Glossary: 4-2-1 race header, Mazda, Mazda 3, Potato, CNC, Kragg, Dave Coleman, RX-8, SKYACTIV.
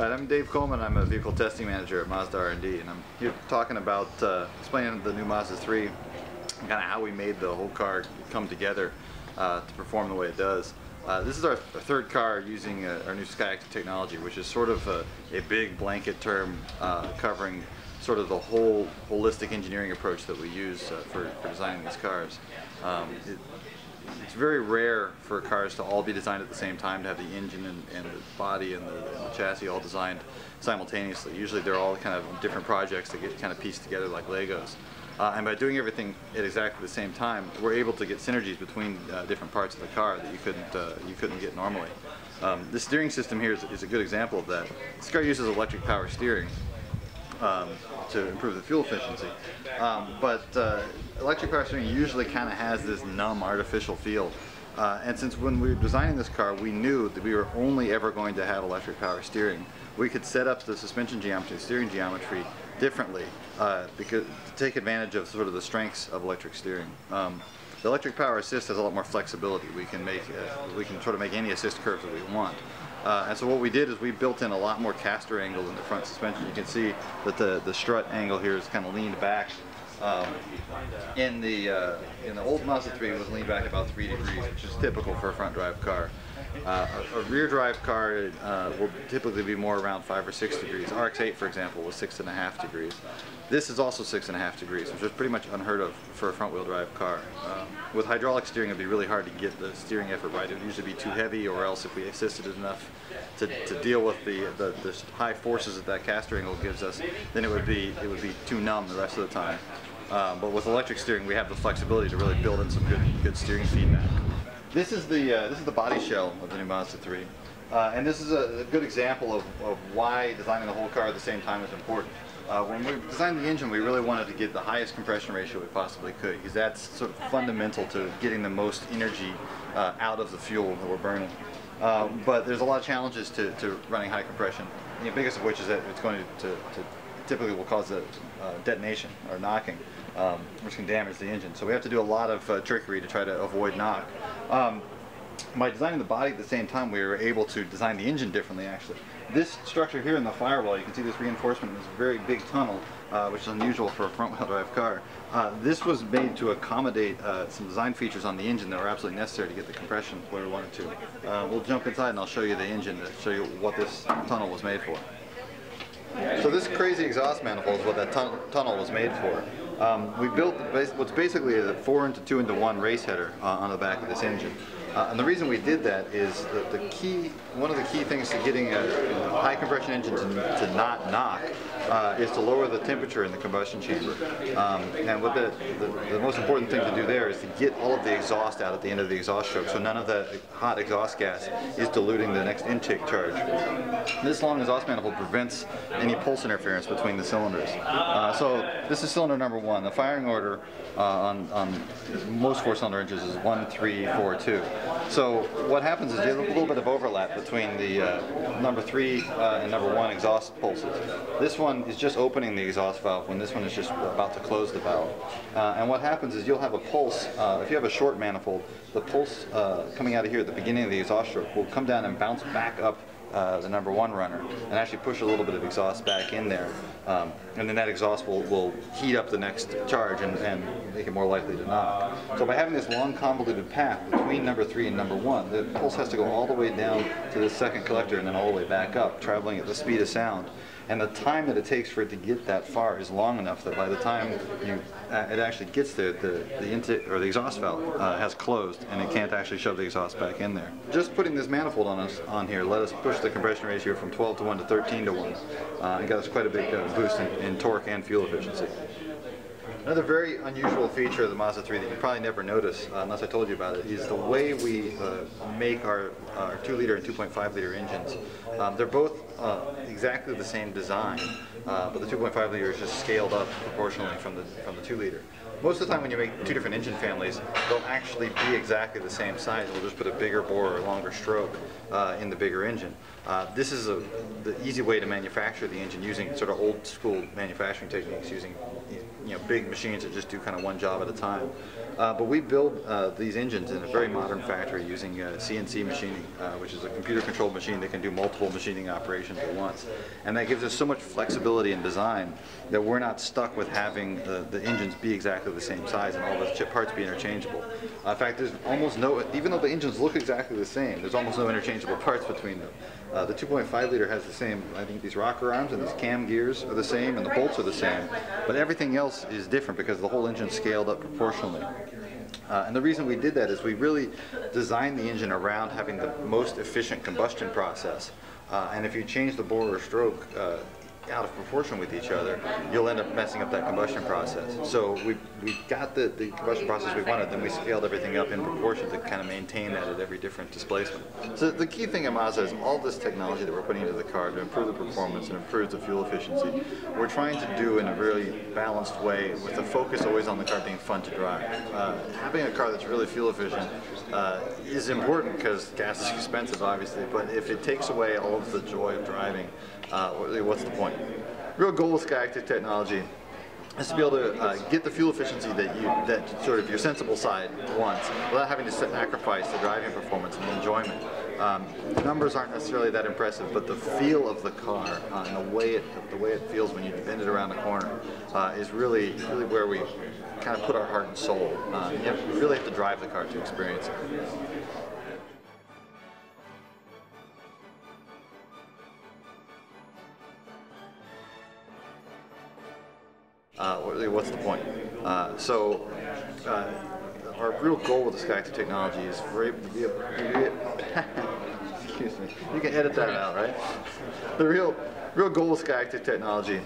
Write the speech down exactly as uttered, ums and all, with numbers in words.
Alright, I'm Dave Coleman. I'm a vehicle testing manager at Mazda R and D, and I'm here talking about uh, explaining the new Mazda three and kind of how we made the whole car come together uh, to perform the way it does. Uh, this is our third car using uh, our new SKYACTIV technology, which is sort of a, a big blanket term uh, covering sort of the whole holistic engineering approach that we use uh, for, for designing these cars. Um, it, It's very rare for cars to all be designed at the same time, to have the engine and, and the body and the, and the chassis all designed simultaneously. Usually they're all kind of different projects that get kind of pieced together like Legos. Uh, and by doing everything at exactly the same time, we're able to get synergies between uh, different parts of the car that you couldn't, uh, you couldn't get normally. Um, this steering system here is, is a good example of that. This car uses electric power steering Um, to improve the fuel efficiency, um, but uh, electric power steering usually kind of has this numb artificial feel, uh, and since when we were designing this car we knew that we were only ever going to have electric power steering, we could set up the suspension geometry, steering geometry differently uh, because, to take advantage of sort of the strengths of electric steering. Um, the electric power assist has a lot more flexibility. We can make uh, we can sort of make any assist curves that we want. Uh, and so what we did is we built in a lot more caster angles in the front suspension. You can see that the, the strut angle here is kind of leaned back. Um, in the uh, in the old Mazda three, it was leaned back about three degrees, which is typical for a front drive car. Uh, a, a rear drive car uh, will typically be more around five or six degrees. R X eight, for example, was six and a half degrees. This is also six and a half degrees, which is pretty much unheard of for a front-wheel drive car. Um, with hydraulic steering, it'd be really hard to get the steering effort right. It would usually be too heavy, or else if we assisted it enough to, to deal with the, the the high forces that that caster angle gives us, then it would be it would be too numb the rest of the time. Um, but with electric steering, we have the flexibility to really build in some good good steering feedback. This is the uh, this is the body shell of the new Mazda three, uh, and this is a, a good example of, of why designing the whole car at the same time is important. Uh, when we designed the engine, we really wanted to get the highest compression ratio we possibly could, because that's sort of fundamental to getting the most energy uh, out of the fuel that we're burning. Uh, but there's a lot of challenges to, to running high compression. The biggest of which is that it's going to, to, to typically will cause a uh, detonation or knocking, um, which can damage the engine. So we have to do a lot of uh, trickery to try to avoid knock. Um, by designing the body at the same time, we were able to design the engine differently, actually. This structure here in the firewall, you can see this reinforcement in this very big tunnel, uh, which is unusual for a front-wheel drive car. Uh, this was made to accommodate uh, some design features on the engine that were absolutely necessary to get the compression where we wanted to. Uh, we'll jump inside and I'll show you the engine to show you what this tunnel was made for. So this crazy exhaust manifold is what that tun tunnel was made for. Um, we built bas what's basically a four into two into one race header uh, on the back of this engine. Uh, and the reason we did that is that the key, one of the key things to getting a, a high compression engine to, to not knock uh, is to lower the temperature in the combustion chamber. Um, and what the, the, the most important thing to do there is to get all of the exhaust out at the end of the exhaust stroke, so none of the hot exhaust gas is diluting the next intake charge. This long exhaust manifold prevents any pulse interference between the cylinders. Uh, so this is cylinder number one. The firing order uh, on, on most four-cylinder engines is one, three, four, two. So what happens is there's a little bit of overlap between the uh, number three uh, and number one exhaust pulses. This one is just opening the exhaust valve when this one is just about to close the valve. Uh, and what happens is you'll have a pulse, uh, if you have a short manifold, the pulse uh, coming out of here at the beginning of the exhaust stroke will come down and bounce back up Uh, the number one runner and actually push a little bit of exhaust back in there, um, and then that exhaust will, will heat up the next charge and, and make it more likely to knock. So by having this long convoluted path between number three and number one, the pulse has to go all the way down to the second collector and then all the way back up, traveling at the speed of sound. And the time that it takes for it to get that far is long enough that by the time you, uh, it actually gets there, the, the intake or the exhaust valve uh, has closed and it can't actually shove the exhaust back in there. Just putting this manifold on us on here let us push the compression ratio from twelve to one to thirteen to one. Uh, it got us quite a big uh, boost in, in torque and fuel efficiency. Another very unusual feature of the Mazda three that you probably never notice uh, unless I told you about it is the way we uh, make our, our two liter and two point five liter engines. Um, they're both uh, exactly the same design, uh, but the two point five liter is just scaled up proportionally from the, from the two liter. Most of the time when you make two different engine families, they'll actually be exactly the same size. We'll just put a bigger bore or a longer stroke uh, in the bigger engine. Uh, this is a, the easy way to manufacture the engine using sort of old school manufacturing techniques, using you know, big machines that just do kind of one job at a time. Uh, but we build uh, these engines in a very modern factory using uh, C N C machining, uh, which is a computer-controlled machine that can do multiple machining operations at once. And that gives us so much flexibility in design that we're not stuck with having the, the engines be exactly the same size and all the chip parts be interchangeable. Uh, in fact, there's almost no, even though the engines look exactly the same, there's almost no interchangeable parts between them. Uh, the two point five liter has the same, I think these rocker arms and these cam gears are the same and the bolts are the same, but everything else is different because the whole engine scaled up proportionally. Uh, and the reason we did that is we really designed the engine around having the most efficient combustion process. Uh, and if you change the bore or stroke uh, out of proportion with each other, you'll end up messing up that combustion process. So we, we got the, the combustion process we wanted, then we scaled everything up in proportion to kind of maintain that at every different displacement. So the key thing at Mazda is all this technology that we're putting into the car to improve the performance and improve the fuel efficiency, we're trying to do in a really balanced way with the focus always on the car being fun to drive. Uh, having a car that's really fuel efficient uh, is important because gas is expensive, obviously, but if it takes away all of the joy of driving, uh, what's the point? Real goal with SKYACTIV technology is to be able to uh, get the fuel efficiency that you, that sort of your sensible side wants, without having to sacrifice the driving performance and the enjoyment. Um, the numbers aren't necessarily that impressive, but the feel of the car uh, and the way it the way it feels when you bend it around a corner uh, is really really where we kind of put our heart and soul. Uh, you have, you really have to drive the car to experience it. Uh, what's the point? Uh, so, uh, our real goal with the SKYACTIV technology is for it to be a, excuse me, you can edit that out, right? The real, real goal with SKYACTIV technology